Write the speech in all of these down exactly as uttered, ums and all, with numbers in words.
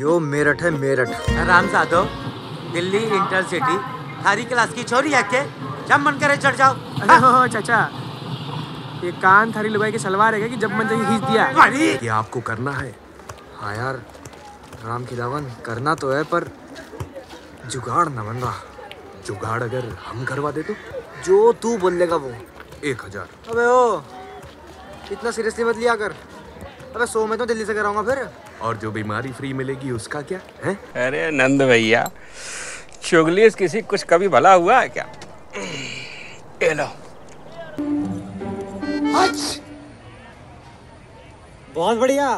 यो मेरठ है मेरठ। राम जाधव दिल्ली इंटरसिटी थारी क्लास की छोरी है के जब मन करे चढ़ जाओ। अरे हो, हो चाचा ये कान थारी लुगाई के सलवार है कि जब मन चाहिए खींच दिया। ये आपको करना है। हाँ यार राम खिलावन करना तो है पर जुगाड़ न बन रहा। जुगाड़ अगर हम करवा दे तो जो तू बोल देगा वो एक हजार। अबे ओ इतना सीरियसली मत लिया कर। अबे सो में तो दिल्ली से कराऊंगा फिर। और जो बीमारी फ्री मिलेगी उसका क्या है? अरे नंद भैया चुगली किसी कुछ कभी भला हुआ है क्या? ए लो बहुत बढ़िया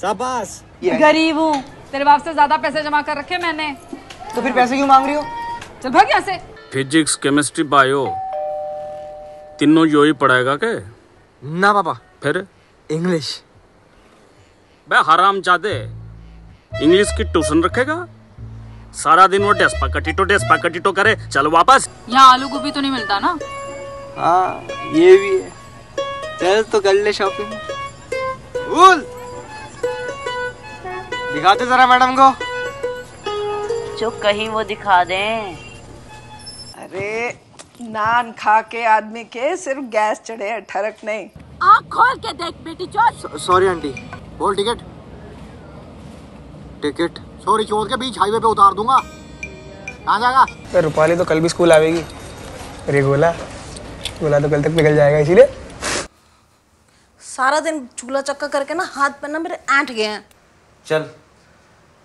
शाबाश। गरीब हूँ तेरे बाप से ज्यादा पैसे जमा कर रखे मैंने। तो फिर पैसे क्यों मांग रही हो? चल भाग यहाँ से। फिजिक्स केमिस्ट्री बायो तीनों यो ही पढ़ाएगा के? ना पापा। फिर इंग्लिश। बे हराम जादे इंग्लिश की ट्यूशन रखेगा सारा दिन। वो डेस्पा कटिटो डेस्पा कटिटो करे। चलो वापस। यहाँ आलू गोभी तो नहीं मिलता ना? हाँ ये भी है। चल तो कर ले शॉपिंग। दिखाते जरा मैडम को जो कहीं वो दिखा दें। अरे नान खा के आदमी के सिर्फ गैस चढ़े ठरक नहीं। आँख खोल के देख बेटी चोर। Sorry aunty. बोल टिकट टिकट। सॉरी चोर के बीच हाईवे पे उतार दूंगा। कहाँ जाएगा? रूपाली तो कल भी स्कूल आवेगी। अरे गोला गोला तो कल तक निकल जाएगा इसीलिए। सारा दिन चूल्हा चक्का करके ना हाथ पैर ना मेरे ऐंठ गए हैं। चल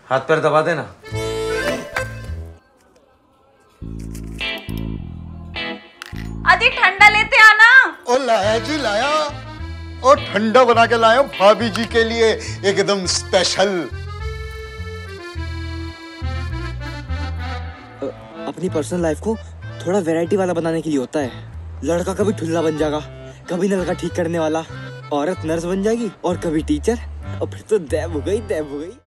हाथ पैर दबा देना। आदि ठंडा लेते आना। ओ लाया जी लाया। और ठंडा बना के लाया भाभी जी के लिए एकदम स्पेशल। अपनी पर्सनल लाइफ को थोड़ा वैरायटी वाला बनाने के लिए होता है। लड़का कभी ठुल्ला बन जाएगा कभी नलका ठीक करने वाला। औरत नर्स बन जाएगी और कभी टीचर। और फिर तो दैव हो गई दैव हो गई।